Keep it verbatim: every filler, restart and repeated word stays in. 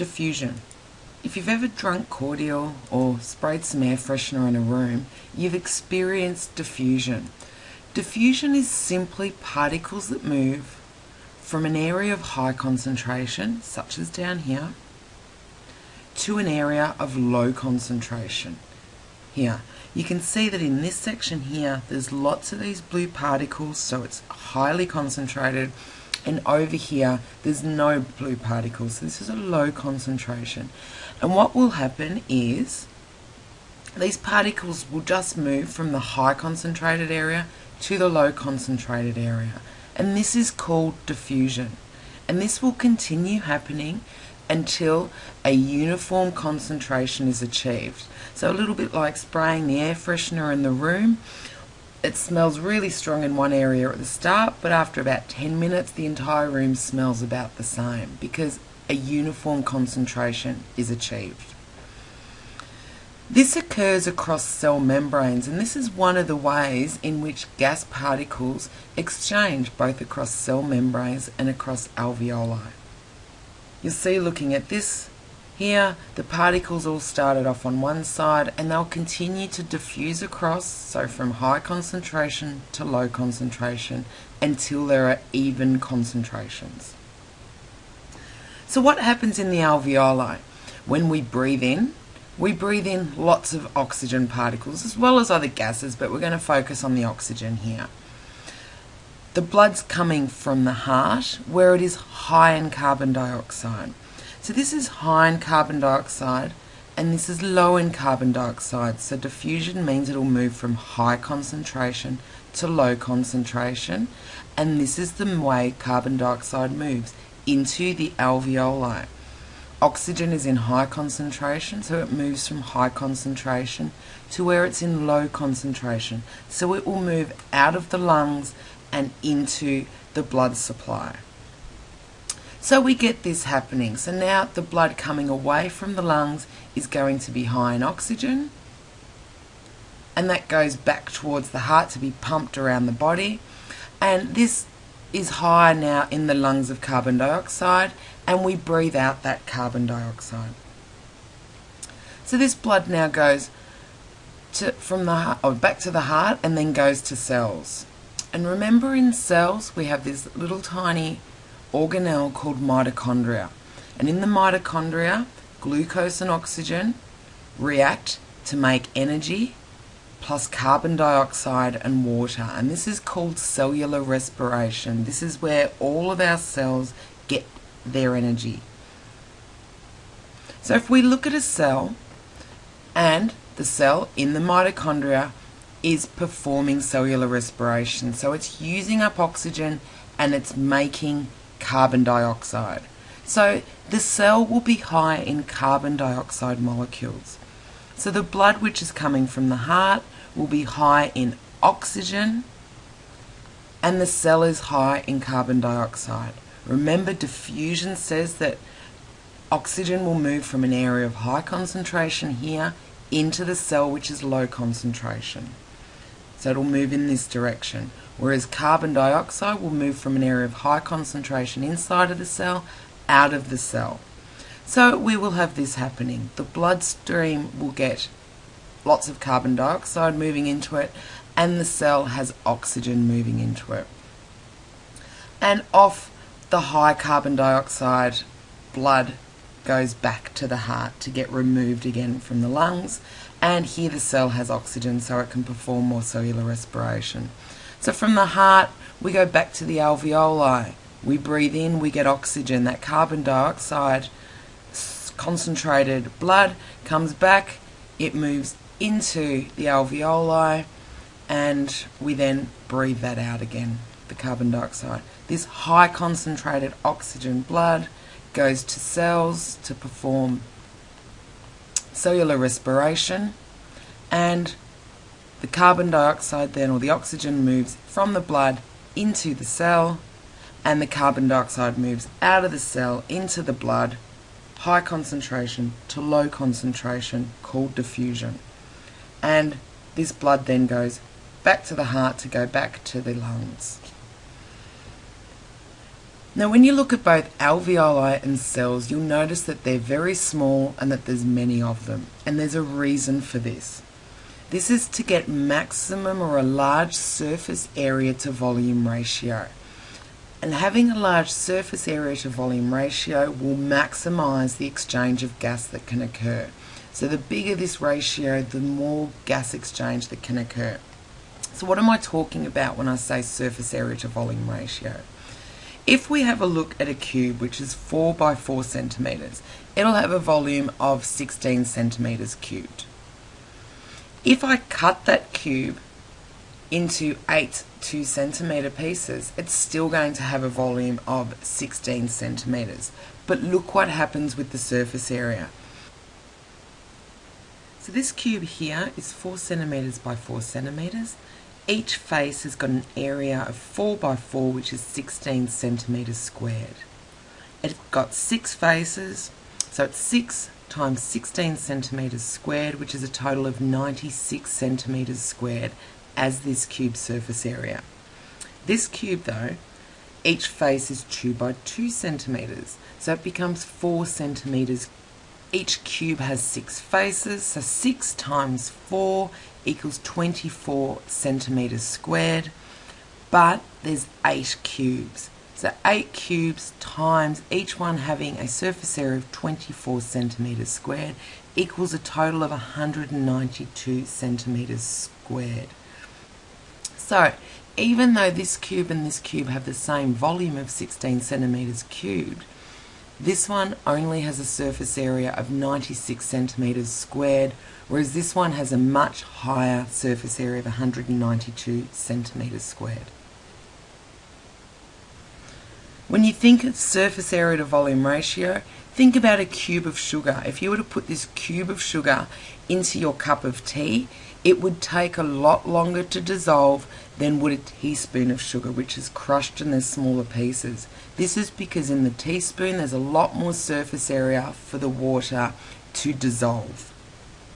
Diffusion. If you've ever drunk cordial or sprayed some air freshener in a room, you've experienced diffusion. Diffusion is simply particles that move from an area of high concentration, such as down here, to an area of low concentration here. You can see that in this section here, there's lots of these blue particles, so it's highly concentrated. And over here, there's no blue particles. So this is a low concentration. And what will happen is these particles will just move from the high concentrated area to the low concentrated area. And this is called diffusion. And this will continue happening until a uniform concentration is achieved. So a little bit like spraying the air freshener in the room. It smells really strong in one area at the start, but after about ten minutes, the entire room smells about the same because a uniform concentration is achieved. This occurs across cell membranes, and this is one of the ways in which gas particles exchange both across cell membranes and across alveoli. You'll see looking at this here, the particles all started off on one side and they'll continue to diffuse across, so from high concentration to low concentration until there are even concentrations. So what happens in the alveoli? When we breathe in, we breathe in lots of oxygen particles as well as other gases, but we're going to focus on the oxygen here. The blood's coming from the heart where it is high in carbon dioxide. So this is high in carbon dioxide and this is low in carbon dioxide. So diffusion means it will move from high concentration to low concentration, and this is the way carbon dioxide moves into the alveoli. Oxygen is in high concentration, so it moves from high concentration to where it's in low concentration. So it will move out of the lungs and into the blood supply. So we get this happening. So now the blood coming away from the lungs is going to be high in oxygen, and that goes back towards the heart to be pumped around the body. And this is high now in the lungs of carbon dioxide, and we breathe out that carbon dioxide. So this blood now goes to, from the heart, or back to the heart, and then goes to cells. And remember, in cells we have this little tiny organelle called mitochondria, and in the mitochondria glucose and oxygen react to make energy plus carbon dioxide and water, and this is called cellular respiration. This is where all of our cells get their energy. So if we look at a cell, and the cell in the mitochondria is performing cellular respiration, so it's using up oxygen and it's making carbon dioxide. So the cell will be high in carbon dioxide molecules. So the blood which is coming from the heart will be high in oxygen, and the cell is high in carbon dioxide. Remember, diffusion says that oxygen will move from an area of high concentration here into the cell which is low concentration. So it will move in this direction, whereas carbon dioxide will move from an area of high concentration inside of the cell out of the cell. So we will have this happening. The bloodstream will get lots of carbon dioxide moving into it, and the cell has oxygen moving into it. And off the high carbon dioxide, blood goes back to the heart to get removed again from the lungs, and here the cell has oxygen so it can perform more cellular respiration. So from the heart, we go back to the alveoli. We breathe in, we get oxygen. That carbon dioxide concentrated blood comes back. It moves into the alveoli, and we then breathe that out again, the carbon dioxide. This high concentrated oxygen blood goes to cells to perform cellular respiration, and the carbon dioxide then, or the oxygen, moves from the blood into the cell, and the carbon dioxide moves out of the cell into the blood, high concentration to low concentration, called diffusion. And this blood then goes back to the heart to go back to the lungs. Now when you look at both alveoli and cells, you'll notice that they're very small and that there's many of them, and there's a reason for this. This is to get maximum or a large surface area to volume ratio. And having a large surface area to volume ratio will maximize the exchange of gas that can occur. So the bigger this ratio, the more gas exchange that can occur. So what am I talking about when I say surface area to volume ratio? If we have a look at a cube which is four by four centimetres, it'll have a volume of sixteen centimetres cubed. If I cut that cube into eight two centimetre pieces, it's still going to have a volume of sixteen centimetres. But look what happens with the surface area. So this cube here is four centimetres by four centimetres. Each face has got an area of four by four, which is sixteen centimetres squared. It's got six faces, so it's six times sixteen centimetres squared, which is a total of ninety-six centimetres squared as this cube surface area. This cube though, each face is two by two centimetres, so it becomes four centimetres. Each cube has six faces, so six times four equals twenty-four centimetres squared, but there's eight cubes. So eight cubes times each one having a surface area of twenty-four centimetres squared equals a total of one hundred ninety-two centimetres squared. So even though this cube and this cube have the same volume of sixteen centimetres cubed, this one only has a surface area of ninety-six centimetres squared, whereas this one has a much higher surface area of one hundred ninety-two centimetres squared. When you think of surface area to volume ratio, think about a cube of sugar. If you were to put this cube of sugar into your cup of tea, it would take a lot longer to dissolve than would a teaspoon of sugar, which is crushed in their smaller pieces. This is because in the teaspoon there's a lot more surface area for the water to dissolve.